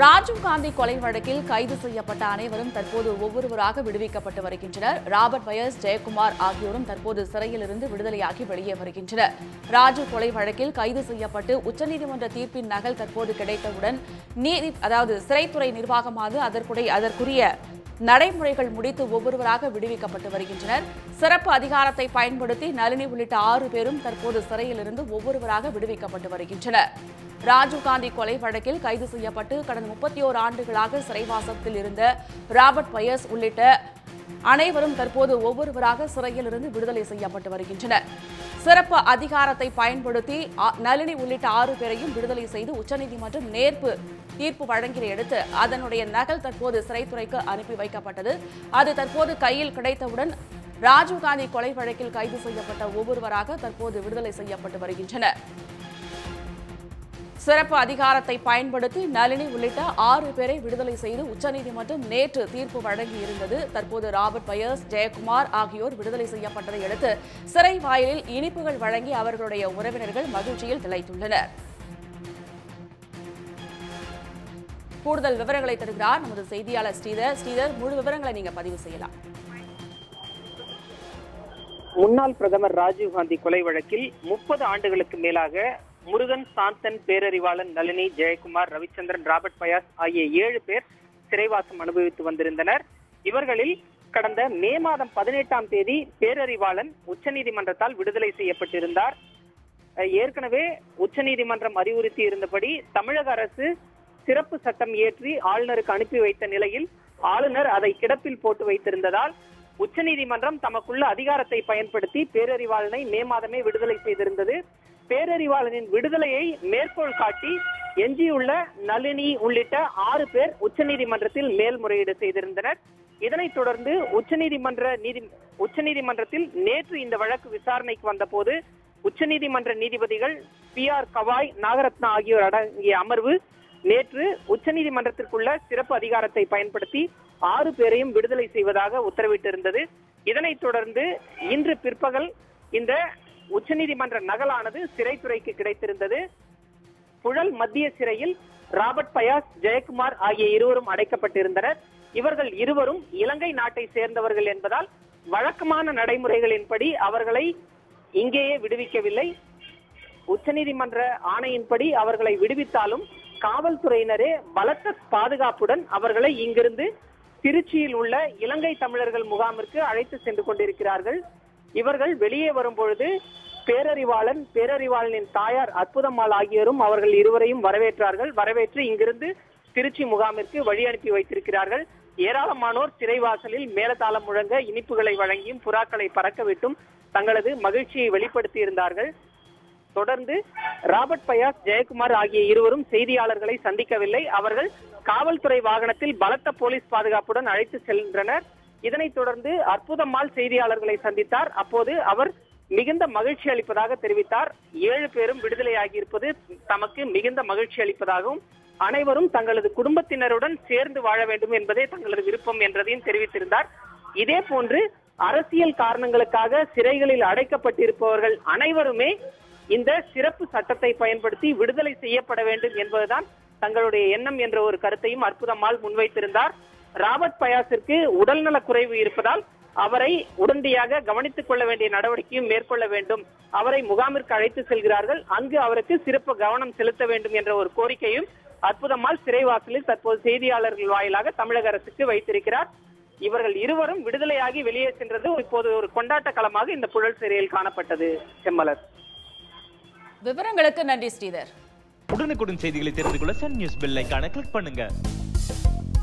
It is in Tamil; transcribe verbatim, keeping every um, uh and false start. Rajiv Gandhi கொலை வழக்கில் கைது செய்யப்பட்ட அனைவரும் தற்போது ஒவ்வொருவராக விடுவிக்கப்பட்டு வருகின்றனர். ராபர்ட் பயஸ், ஜெயக்குமார் ஆகியோரும் தற்போது சிறையிலிருந்து விடுதலையாகி வெளியே வருகின்றனர். ராஜு கொலை வழக்கில் கைது செய்யப்பட்டு உச்சநீதிமன்ற தீர்ப்பின் நகல் தற்போது கிடைத்தவுடன் நீதி அதாவது சிறைத்துறை நிர்வாகமானது அதற்குடைய அதற்குரிய நடைமுறைகள் முடித்து ஒவ்வொருவராக விடுவிக்கப்பட்டு வருகின்றனர். சிறப்பு அதிகாரத்தை பயன்படுத்தி நளினி உள்ளிட்ட ஆறு பேரும் தற்போது சிறையிலிருந்து ஒவ்வொருவராக விடுவிக்கப்பட்டு வருகின்றனர். Rajiv Gandhi கொலை வழக்கில் கைது செய்யப்பட்டு கடந்த முப்பத்தி ஓரு ஆண்டுகளாக சிறைவாசத்தில் இருந்த ராபர்ட் பயஸ் உள்ளிட்ட அனைவரும் தற்போது ஒவ்வொருவராக சிறையிலிருந்து விடுதலை செய்யப்பட்டு வருகின்றனர். சிறப்பு அதிகாரத்தை பயன்படுத்தி நளினி உள்ளிட்ட ஆறு பேரையும் விடுதலை செய்து உச்சநீதிமன்றம் நேர்ப்பு தீர்ப்பு வழங்கியதையடுத்து அதனுடைய நகல் தற்போது சிறைத்துறைக்கு அனுப்பி வைக்கப்பட்டது. அது தற்போது கையில் கிடைத்தவுடன் ராஜீவ் காந்தி கொலை வழக்கில் கைது செய்யப்பட்ட ஒவ்வொருவராக தற்போது விடுதலை செய்யப்பட்டு வருகின்றனர். சிறப்பு அதிகாரத்தை பயன்படுத்தி நளினி உள்ளிட்ட ஆறு பேரை விடுதலை செய்து உச்சநீதிமன்றம் நேற்று தீர்ப்பு வழங்கியிருந்தது. தற்போது ராபர்ட் பயஸ், ஜெயக்குமார் ஆகியோர் விடுதலை செய்யப்பட்டதை அடுத்து சிறை வாயிலில் இனிப்புகள் வழங்கி அவர்களுடைய உறவினர்கள் மகிழ்ச்சியில் திளைத்துள்ளனர். கூடுதல் விவரங்களை தருகிறார் நமது செய்தியாளர் ஸ்ரீதர். ஸ்ரீதர், முழு விவரங்களை நீங்க பதிவு செய்யலாம். முன்னாள் பிரதமர் ராஜீவ் காந்தி கொலை வழக்கில் முப்பது ஆண்டுகளுக்கு மேலாக முருகன், சாந்தன், பேரறிவாளன், நளினி, ஜெயக்குமார், ரவிச்சந்திரன், ராபர்ட் பயாஸ் ஆகிய ஏழு பேர் சிறைவாசம் அனுபவித்து வந்திருந்தனர். இவர்களில் கடந்த மே மாதம் பதினெட்டாம் தேதி பேரறிவாளன் உச்சநீதிமன்றத்தால் விடுதலை செய்யப்பட்டிருந்தார். ஏற்கனவே உச்சநீதிமன்றம் அறிவுறுத்தி இருந்தபடி தமிழக அரசு சிறப்பு சட்டம் இயற்றி ஆளுநருக்கு அனுப்பி வைத்த நிலையில் ஆளுநர் அதை கிடப்பில் போட்டு வைத்திருந்ததால் உச்சநீதிமன்றம் தமக்குள்ள அதிகாரத்தை பயன்படுத்தி பேரறிவாளனை மே மாதமே விடுதலை செய்திருந்தது. பேரறிவாளனின் விடுதலையை மேற்கோள் காட்டி எஞ்சியுள்ள நளினி உள்ளிட்ட ஆறு பேர் உச்சநீதிமன்றத்தில் மேல்முறையீடு செய்திருந்தனர். இதனைத் தொடர்ந்து உச்சநீதிமன்ற நீதி உச்சநீதிமன்றத்தில் நேற்று இந்த வழக்கு விசாரணைக்கு வந்தபோது உச்சநீதிமன்ற நீதிபதிகள் பி ஆர் கவாய், நாகரத்னா ஆகியோர் அடங்கிய அமர்வு நேற்று உச்சநீதிமன்றத்திற்குள்ள சிறப்பு அதிகாரத்தை பயன்படுத்தி ஆறு பேரையும் விடுதலை செய்வதாக உத்தரவிட்டிருந்தது. இதனைத் தொடர்ந்து இன்று பிற்பகல் இந்த உச்சநீதிமன்ற நகலானது சிறைத்துறைக்கு கிடைத்திருந்தது. புழல் மத்திய சிறையில் ராபர்ட் பயாஸ், ஜெயக்குமார் ஆகிய இருவரும் அடைக்கப்பட்டிருந்தனர். இவர்கள் இருவரும் இலங்கை நாட்டை சேர்ந்தவர்கள் என்பதால் வழக்கமான நடைமுறைகளின்படி அவர்களை இங்கேயே விடுவிக்கவில்லை. உச்சநீதிமன்ற ஆணையின்படி அவர்களை விடுவித்தாலும் காவல்துறையினரே பலத்த பாதுகாப்புடன் அவர்களை இங்கிருந்து திருச்சியில் உள்ள இலங்கை தமிழர்கள் முகாமிற்கு அழைத்து சென்று கொண்டிருக்கிறார்கள். இவர்கள் வெளியே வரும்பொழுது பேரறிவாளன், பேரறிவாளனின் தாயார் அற்புதம்மாள் ஆகியோரும் அவர்கள் இருவரையும் வரவேற்றார்கள். வரவேற்று இங்கிருந்து திருச்சி முகாமிற்கு வழி அனுப்பி வைத்திருக்கிறார்கள். ஏராளமானோர் சிறைவாசலில் மேலதாளம் முழங்க இனிப்புகளை வழங்கியும் புறாக்களை பறக்கவிட்டும் தங்களது மகிழ்ச்சியை வெளிப்படுத்தி இருந்தார்கள். தொடர்ந்து ராபர்ட் பயாஸ், ஜெயக்குமார் ஆகிய இருவரும் செய்தியாளர்களை சந்திக்கவில்லை. அவர்கள் காவல்துறை வாகனத்தில் பலத்த போலீஸ் பாதுகாப்புடன் அழைத்து செல்கின்றனர். இதனைத் தொடர்ந்து அற்புதம்மாள் செய்தியாளர்களை சந்தித்தார். அப்போது அவர் மிகுந்த மகிழ்ச்சி அளிப்பதாக தெரிவித்தார். ஏழு பேரும் விடுதலையாகி இருப்பது தமக்கு மிகுந்த மகிழ்ச்சி அளிப்பதாகவும் அனைவரும் தங்களது குடும்பத்தினருடன் சேர்ந்து வாழ வேண்டும் என்பதே தங்களது விருப்பம் என்றதையும் தெரிவித்திருந்தார். இதே போன்று அரசியல் காரணங்களுக்காக சிறைகளில் அடைக்கப்பட்டிருப்பவர்கள் அனைவருமே இந்த சிறப்பு சட்டத்தை பயன்படுத்தி விடுதலை செய்யப்பட வேண்டும் என்பதுதான் தங்களுடைய எண்ணம் என்ற ஒரு கருத்தையும் அற்புதம்மாள் முன்வைத்திருந்தார். ராபர்ட் பயாசிற்கு உடல்நலக் குறைவு இருப்பதால் அவரை உடனடியாக கவனித்துக் கொள்ள வேண்டிய நடவடிக்கையும் மேற்கொள்ள வேண்டும். அவரை முகாமிற்கு அழைத்து செல்கிறார்கள். அங்கு அவருக்கு சிறப்பு கவனம் செலுத்த வேண்டும் என்ற ஒரு கோரிக்கையும் அற்புதம்மாள் சிறைவாசலில் தற்போது செய்தியாளர்கள் வாயிலாக தமிழக அரசுக்கு வைத்திருக்கிறார். இவர்கள் இருவரும் விடுதலையாகி வெளியே சென்றது இப்போது ஒரு கொண்டாட்ட களமாக இந்த புழல் சிறையில் காணப்பட்டது. செம்மலர், விவரங்களுக்கு நன்றி ஸ்ரீதர். உடனுக்குடன் செய்திகளை தெரிந்து கொள்ள சன் நியூஸ் பெல் ஐகானை கிளிக் பண்ணுங்க.